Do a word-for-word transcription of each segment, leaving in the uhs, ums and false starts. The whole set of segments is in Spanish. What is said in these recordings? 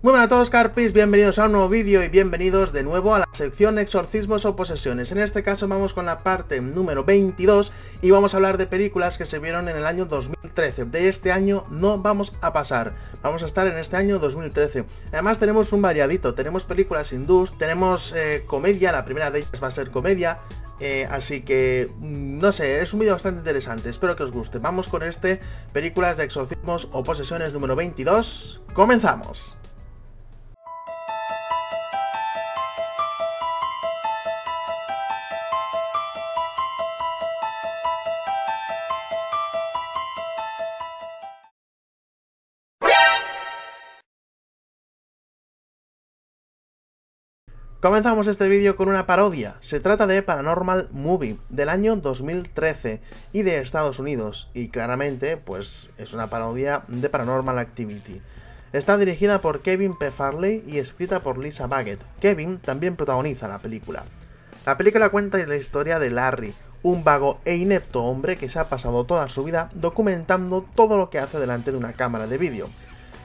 Muy buenas a todos, carpis, bienvenidos a un nuevo vídeo y bienvenidos de nuevo a la sección exorcismos o posesiones. En este caso vamos con la parte número veintidós y vamos a hablar de películas que se vieron en el año dos mil trece. De este año no vamos a pasar, vamos a estar en este año dos mil trece. Además tenemos un variadito, tenemos películas hindús, tenemos eh, comedia, la primera de ellas va a ser comedia. Eh, así que, no sé, es un vídeo bastante interesante, espero que os guste. Vamos con este, películas de exorcismos o posesiones número veintidós. ¡Comenzamos! Comenzamos este vídeo con una parodia. Se trata de Paranormal Movie, del año dos mil trece, y de Estados Unidos, y claramente, pues, es una parodia de Paranormal Activity. Está dirigida por Kevin P. Farley y escrita por Lisa Baggett. Kevin también protagoniza la película. La película cuenta la historia de Larry, un vago e inepto hombre que se ha pasado toda su vida documentando todo lo que hace delante de una cámara de vídeo.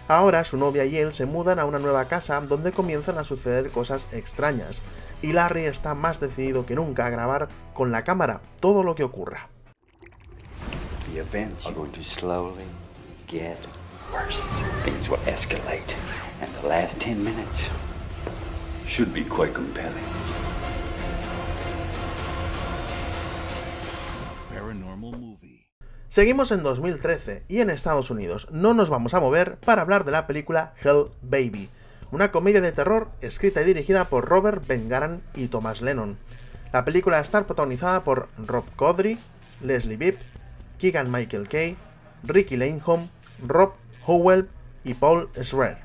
Ahora su novia y él se mudan a una nueva casa donde comienzan a suceder cosas extrañas, y Larry está más decidido que nunca a grabar con la cámara todo lo que ocurra. The events are going to slowly get worse. Things will escalate, and the last ten minutes should be quite compelling. Paranormal Movie. Seguimos en dos mil trece y en Estados Unidos, no nos vamos a mover para hablar de la película Hell Baby, una comedia de terror escrita y dirigida por Robert Ben Garan y Thomas Lennon. La película está protagonizada por Rob Corddry, Leslie Bibb, Keegan Michael Kay, Ricky Laneholm, Rob Howell y Paul Schwer.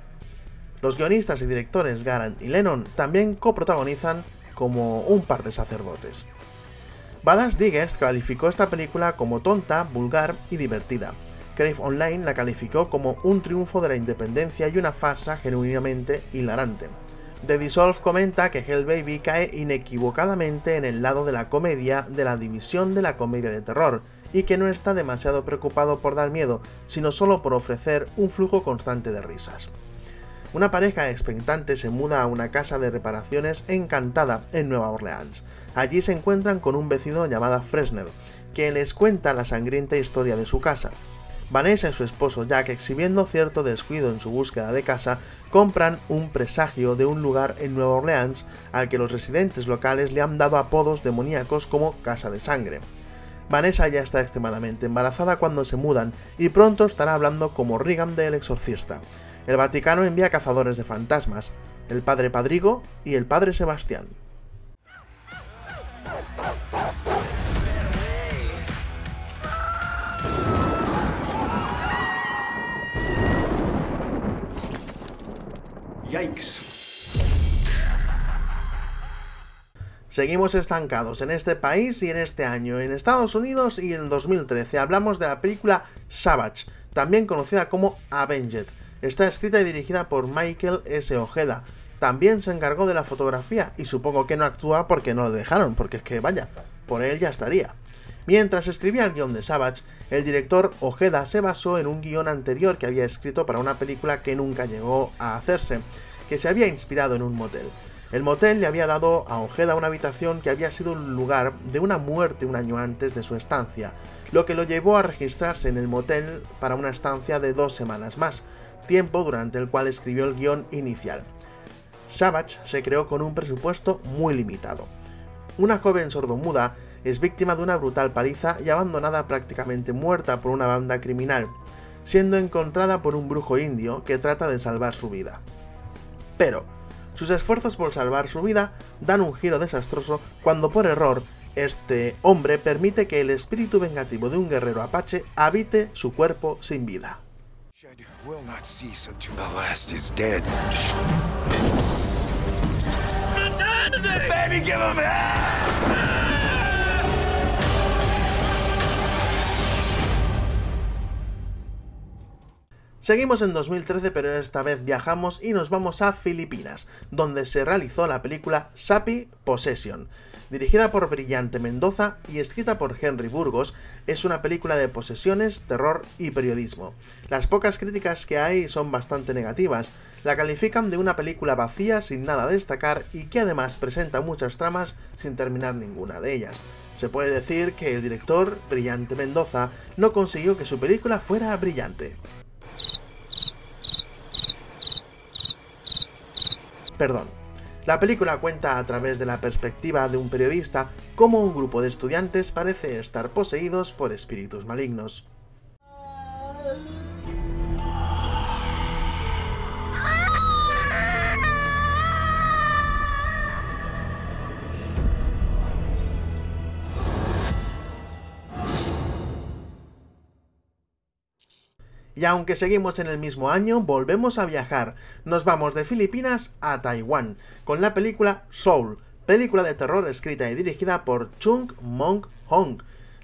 Los guionistas y directores Garan y Lennon también coprotagonizan como un par de sacerdotes. Badass Digest calificó esta película como tonta, vulgar y divertida. Crave Online la calificó como un triunfo de la independencia y una farsa genuinamente hilarante. The Dissolve comenta que Hell Baby cae inequivocadamente en el lado de la comedia de la división de la comedia de terror, y que no está demasiado preocupado por dar miedo, sino solo por ofrecer un flujo constante de risas. Una pareja expectante se muda a una casa de reparaciones encantada en Nueva Orleans. Allí se encuentran con un vecino llamado Fresner, que les cuenta la sangrienta historia de su casa. Vanessa y su esposo Jack, exhibiendo cierto descuido en su búsqueda de casa, compran un presagio de un lugar en Nueva Orleans al que los residentes locales le han dado apodos demoníacos como Casa de Sangre. Vanessa ya está extremadamente embarazada cuando se mudan y pronto estará hablando como Regan de El Exorcista. El Vaticano envía cazadores de fantasmas, el Padre Padrigo y el Padre Sebastián. Yikes. Seguimos estancados en este país y en este año, en Estados Unidos y en dos mil trece. Hablamos de la película Savage, también conocida como Avenged. Está escrita y dirigida por Michael S. Ojeda. También se encargó de la fotografía, y supongo que no actúa porque no lo dejaron, porque es que vaya, por él ya estaría. Mientras escribía el guión de Savage, el director Ojeda se basó en un guión anterior que había escrito para una película que nunca llegó a hacerse, que se había inspirado en un motel. El motel le había dado a Ojeda una habitación que había sido el lugar de una muerte un año antes de su estancia, lo que lo llevó a registrarse en el motel para una estancia de dos semanas más, tiempo durante el cual escribió el guión inicial. Savage se creó con un presupuesto muy limitado. Una joven sordomuda es víctima de una brutal paliza y abandonada prácticamente muerta por una banda criminal, siendo encontrada por un brujo indio que trata de salvar su vida. Pero sus esfuerzos por salvar su vida dan un giro desastroso cuando por error este hombre permite que el espíritu vengativo de un guerrero apache habite su cuerpo sin vida. Will not cease until the last is dead. Maternity! Baby, give him Seguimos en dos mil trece, pero esta vez viajamos y nos vamos a Filipinas, donde se realizó la película Sapi Possession. Dirigida por Brillante Mendoza y escrita por Henry Burgos, es una película de posesiones, terror y periodismo. Las pocas críticas que hay son bastante negativas, La califican de una película vacía, sin nada a destacar, y que además presenta muchas tramas sin terminar ninguna de ellas. Se puede decir que el director, Brillante Mendoza, no consiguió que su película fuera brillante. Perdón. La película cuenta a través de la perspectiva de un periodista cómo un grupo de estudiantes parece estar poseídos por espíritus malignos. Y aunque seguimos en el mismo año, volvemos a viajar. Nos vamos de Filipinas a Taiwán, con la película Soul, película de terror escrita y dirigida por Chung Mong Hong.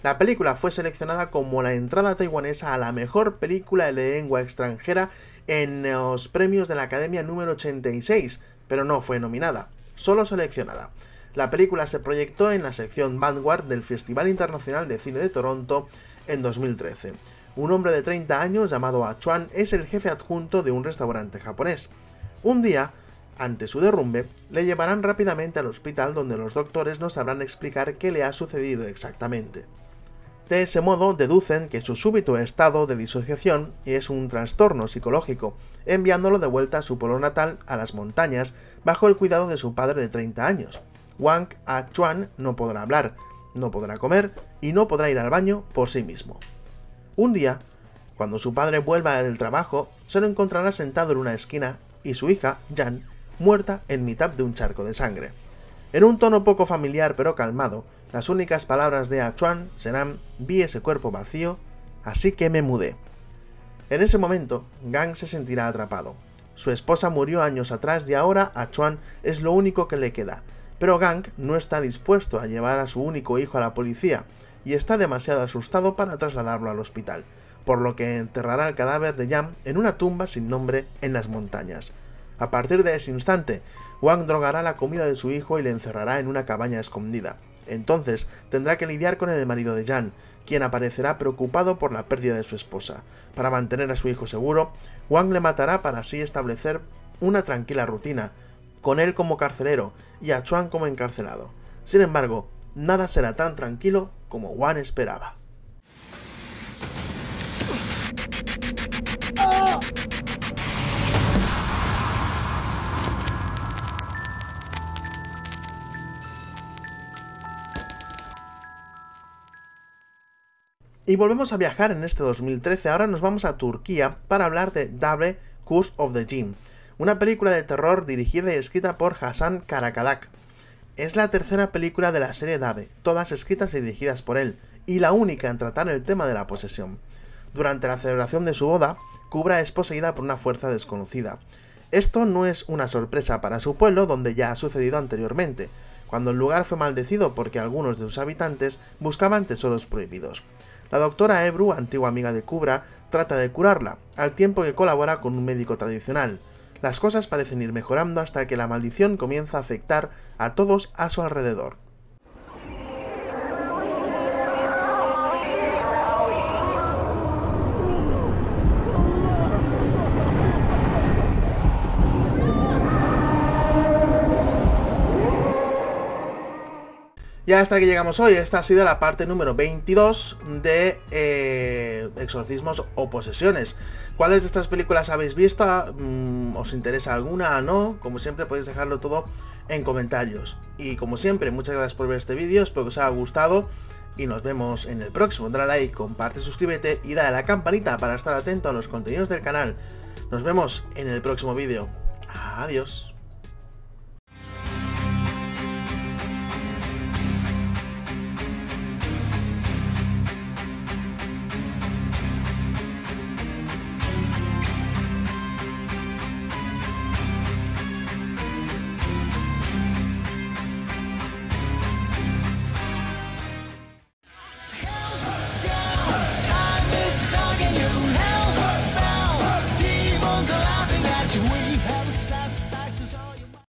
La película fue seleccionada como la entrada taiwanesa a la mejor película de lengua extranjera en los premios de la Academia número ochenta y seis, pero no fue nominada, solo seleccionada. La película se proyectó en la sección Vanguard del Festival Internacional de Cine de Toronto en dos mil trece. Un hombre de treinta años llamado A-Chuan es el jefe adjunto de un restaurante japonés. Un día, ante su derrumbe, le llevarán rápidamente al hospital donde los doctores no sabrán explicar qué le ha sucedido exactamente. De ese modo, deducen que su súbito estado de disociación es un trastorno psicológico, enviándolo de vuelta a su pueblo natal, a las montañas, bajo el cuidado de su padre de treinta años. Wang A-Chuan no podrá hablar, no podrá comer y no podrá ir al baño por sí mismo. Un día, cuando su padre vuelva del trabajo, se lo encontrará sentado en una esquina y su hija, Jan, muerta en mitad de un charco de sangre. En un tono poco familiar pero calmado, las únicas palabras de A-Chuan serán: vi ese cuerpo vacío, así que me mudé. En ese momento, Gang se sentirá atrapado. Su esposa murió años atrás y ahora A-Chuan es lo único que le queda, pero Gang no está dispuesto a llevar a su único hijo a la policía, y está demasiado asustado para trasladarlo al hospital, por lo que enterrará el cadáver de Jan en una tumba sin nombre en las montañas. A partir de ese instante, Wang drogará la comida de su hijo y le encerrará en una cabaña escondida. Entonces tendrá que lidiar con el marido de Jan, quien aparecerá preocupado por la pérdida de su esposa. Para mantener a su hijo seguro, Wang le matará para así establecer una tranquila rutina, con él como carcelero y a Chuan como encarcelado. Sin embargo, nada será tan tranquilo como Wang esperaba. Y volvemos a viajar en este dos mil trece, ahora nos vamos a Turquía para hablar de Double Curse of the Jinn, una película de terror dirigida y escrita por Hassan Karakadak. Es la tercera película de la serie Dave, todas escritas y dirigidas por él, y la única en tratar el tema de la posesión. Durante la celebración de su boda, Kubra es poseída por una fuerza desconocida. Esto no es una sorpresa para su pueblo, donde ya ha sucedido anteriormente, cuando el lugar fue maldecido porque algunos de sus habitantes buscaban tesoros prohibidos. La doctora Ebru, antigua amiga de Kubra, trata de curarla, al tiempo que colabora con un médico tradicional. Las cosas parecen ir mejorando hasta que la maldición comienza a afectar a todos a su alrededor. Y hasta que llegamos hoy, esta ha sido la parte número veintidós de eh, exorcismos o posesiones. ¿Cuáles de estas películas habéis visto? ¿Os interesa alguna o no? Como siempre podéis dejarlo todo en comentarios. Y como siempre, muchas gracias por ver este vídeo, espero que os haya gustado y nos vemos en el próximo. Dale like, comparte, suscríbete y dale a la campanita para estar atento a los contenidos del canal. Nos vemos en el próximo vídeo. Adiós.